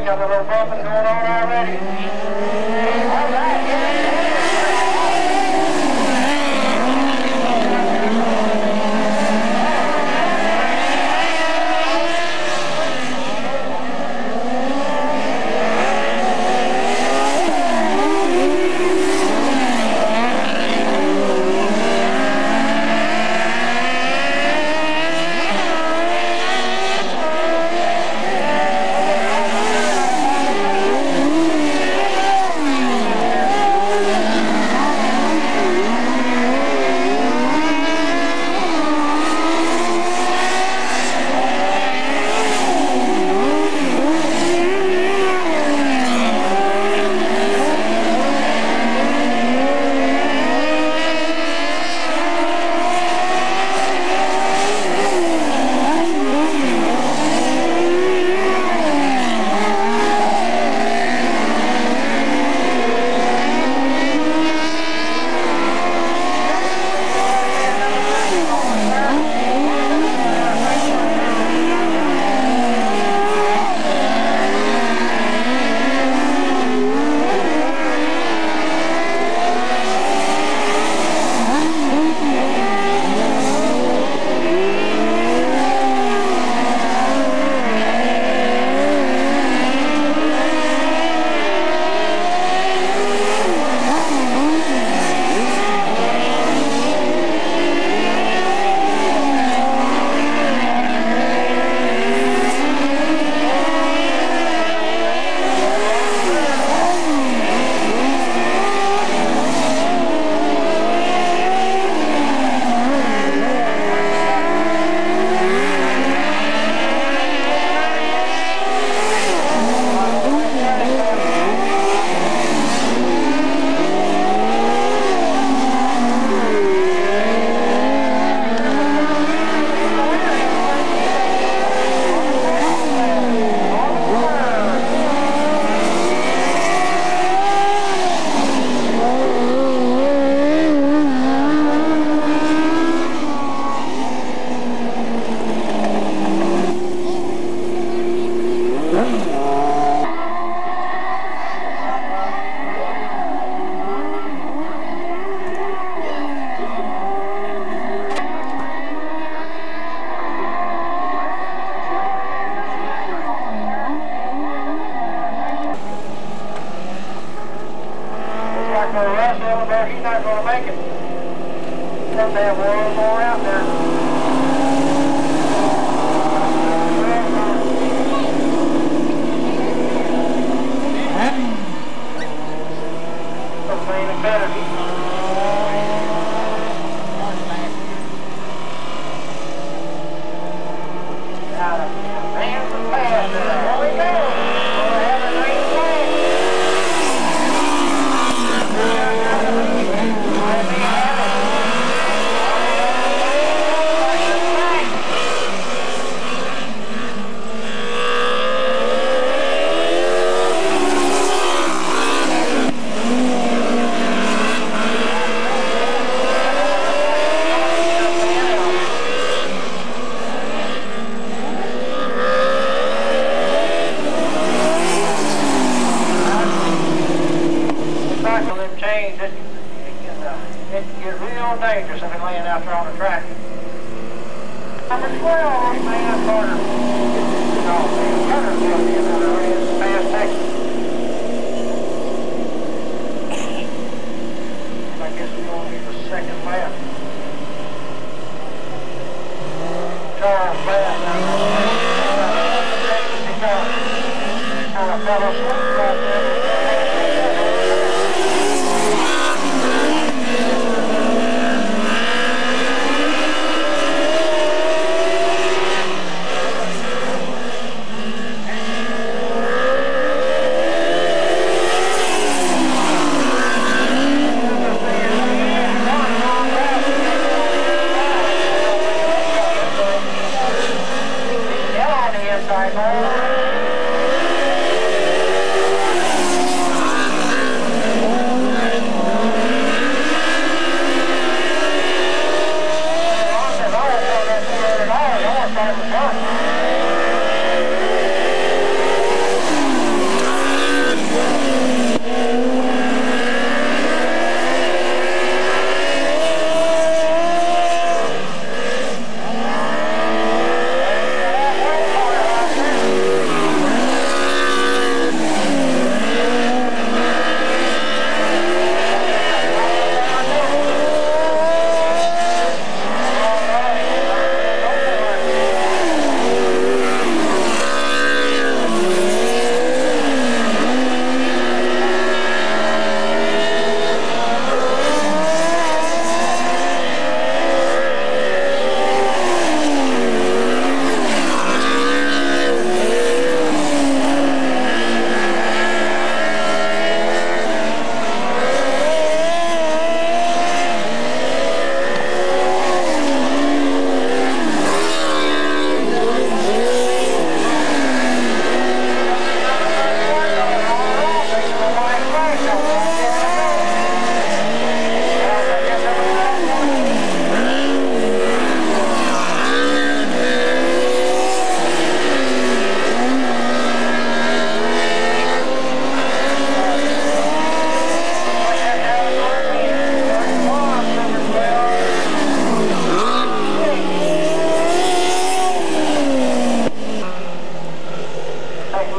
We got a little bumping going on already. All right, he's not going to make it. Some damn world more out there. Dangerous if you're laying out there on the track. Number 12, man, Carter. Carter's going to be another race, past Texas. I guess we're going to need the second lap. Charles Bass now. Kind of fell asleep right there.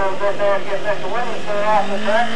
little bit there and get Mr. Witherspoon off the track.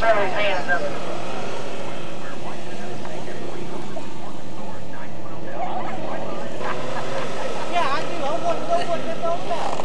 That's where his hands up. Yeah, I do. I want to know what they're talking about.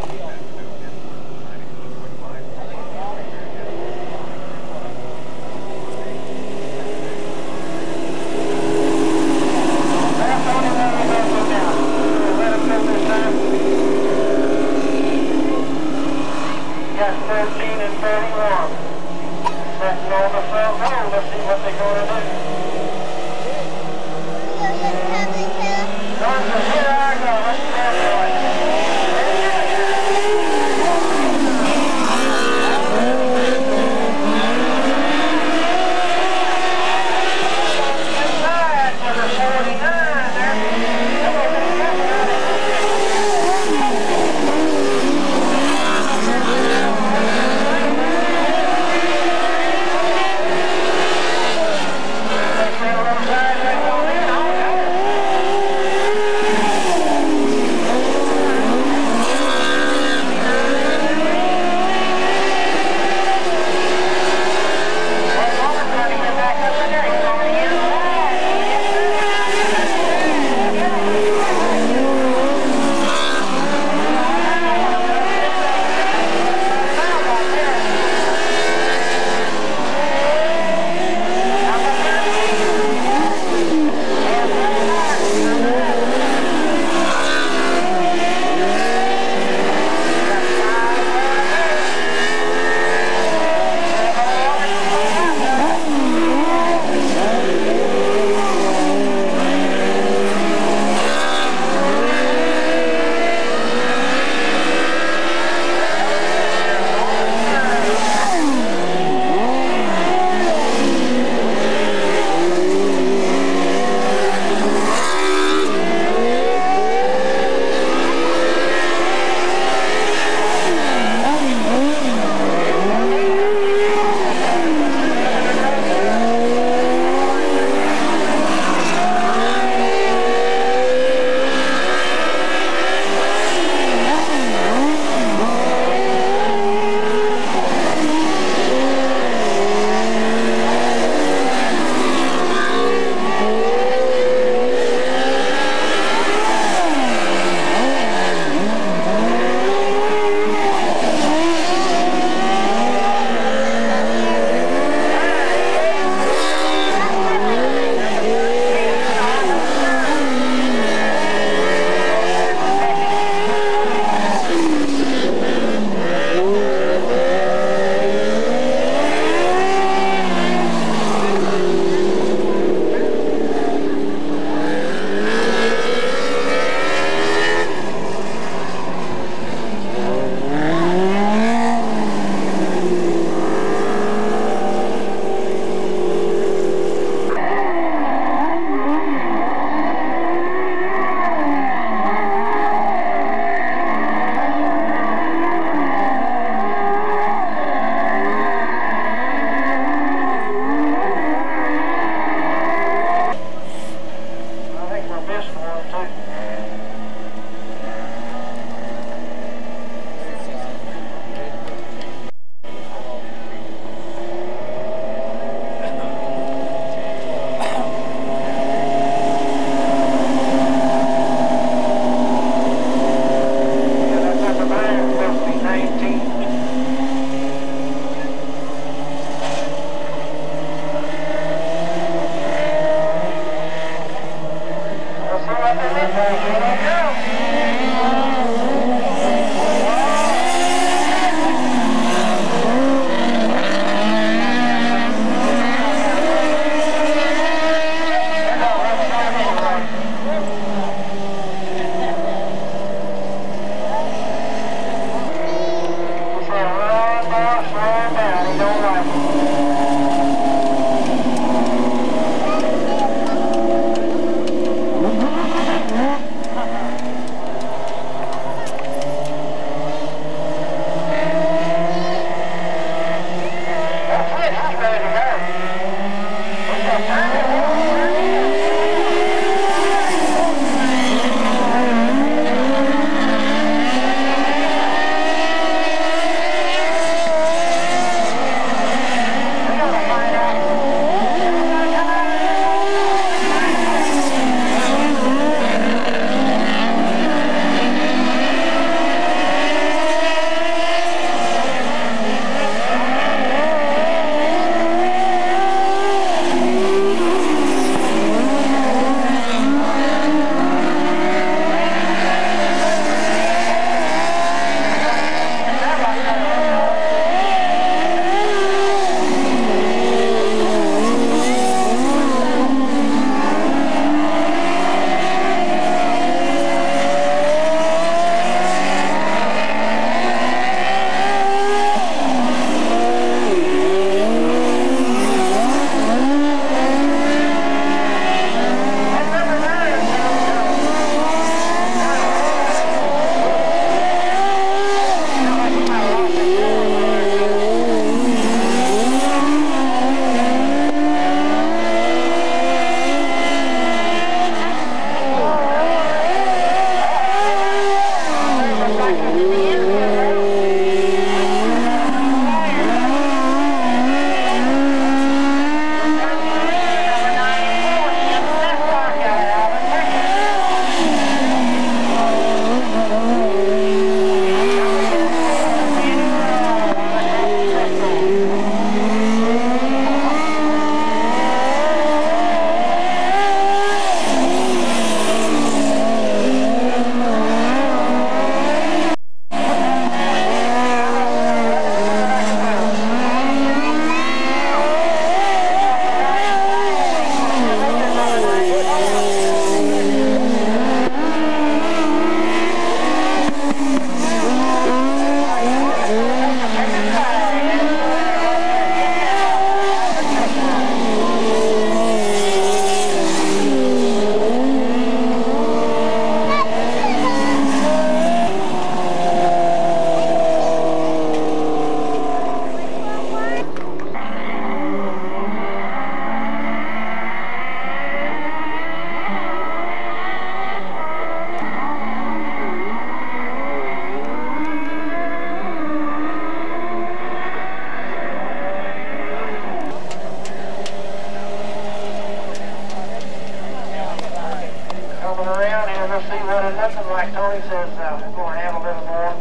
nothing like Tony says, we're going to have a little more.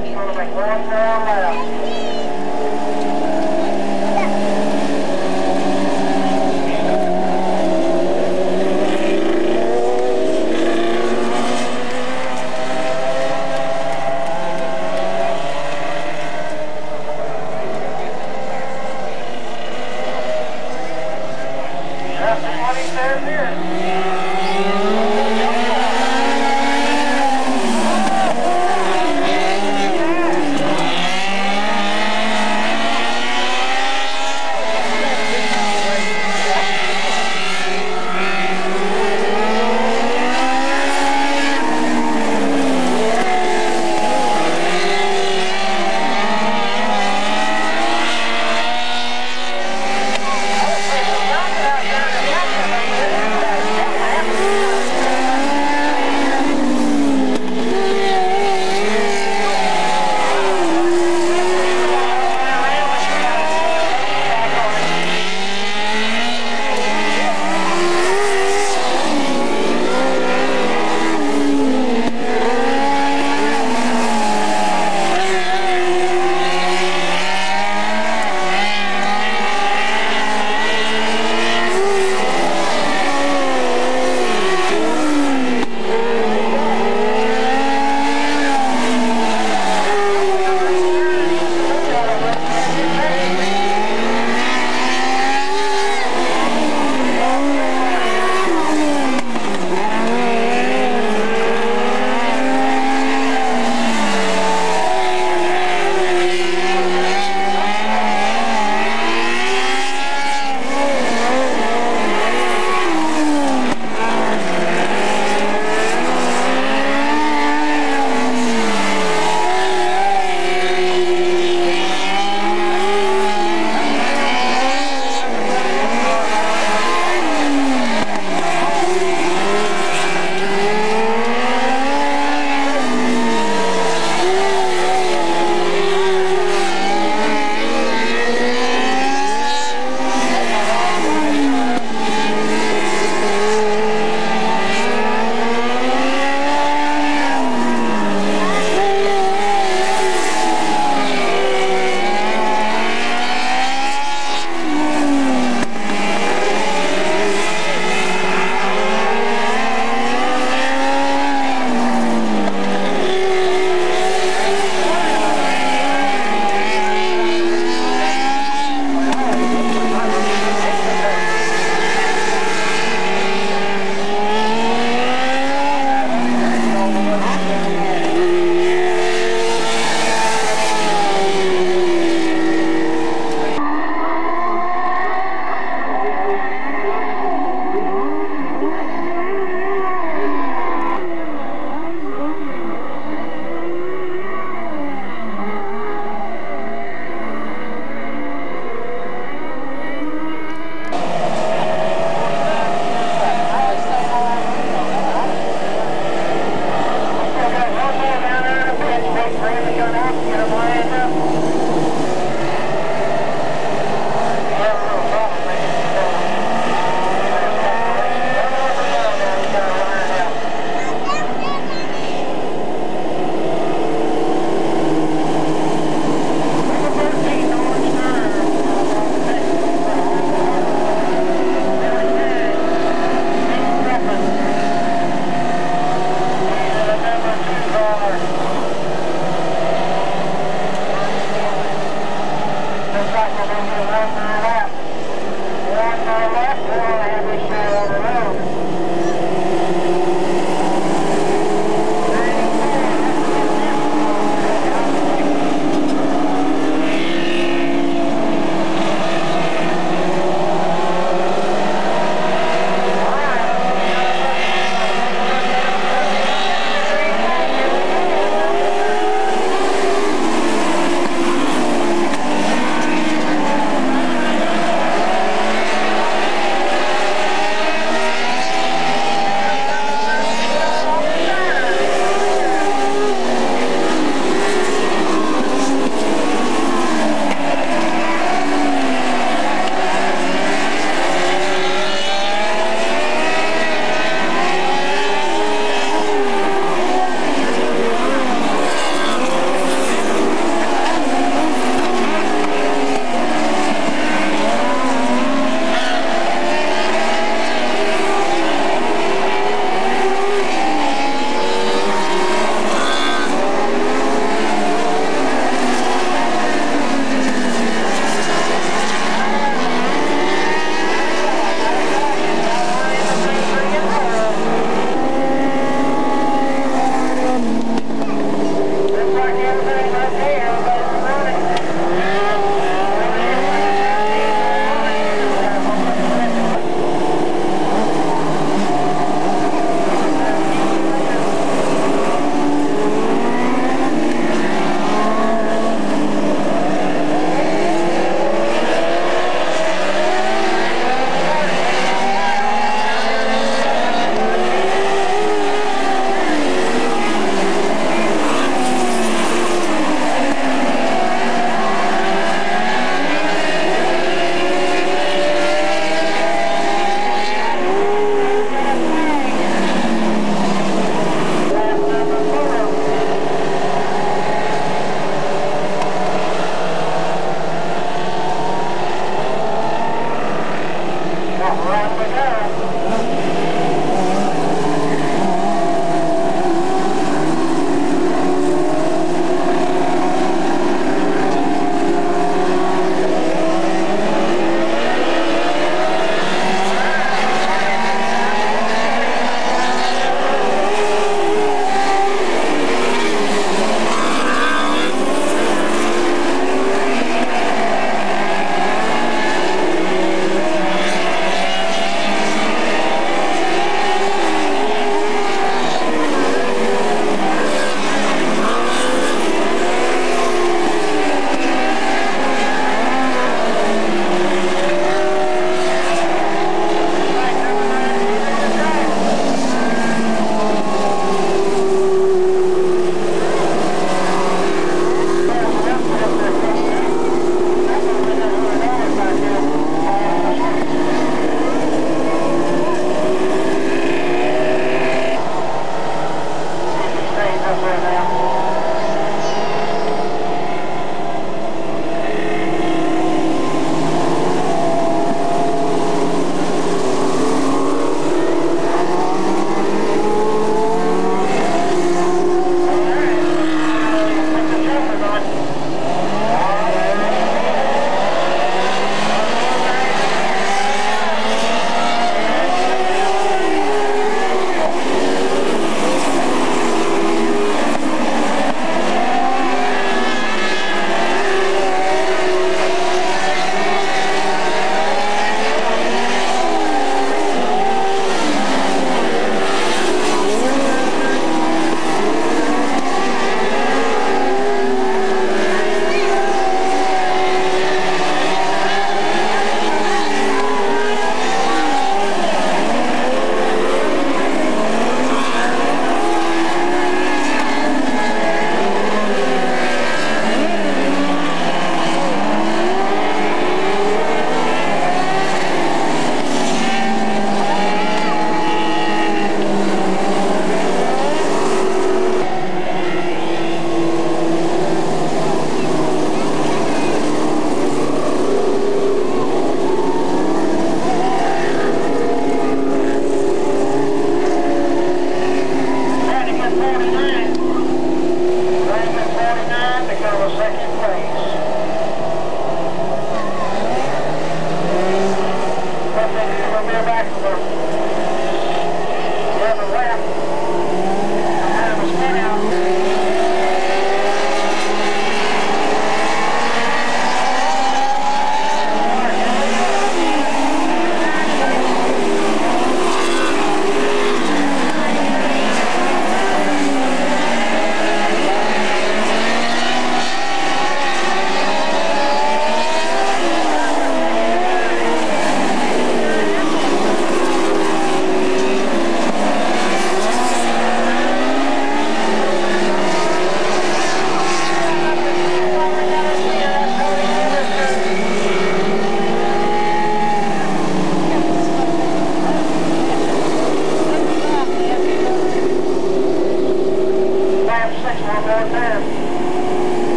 We're going to make one more lap.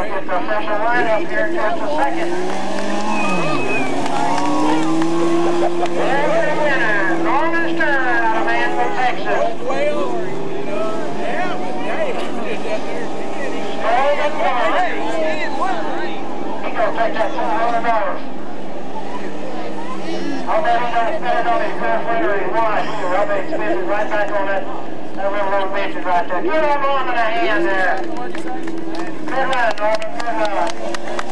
going to get the official line up here in just a second. And the winner, Norman Stern out of Manville, Texas. He's going to take that $700. I'll bet he's going to spend it on his best winner he won. I'll bet he spends it right back on that little old bitches right there. Give him Norman a hand there. Good luck, Norman. Good luck.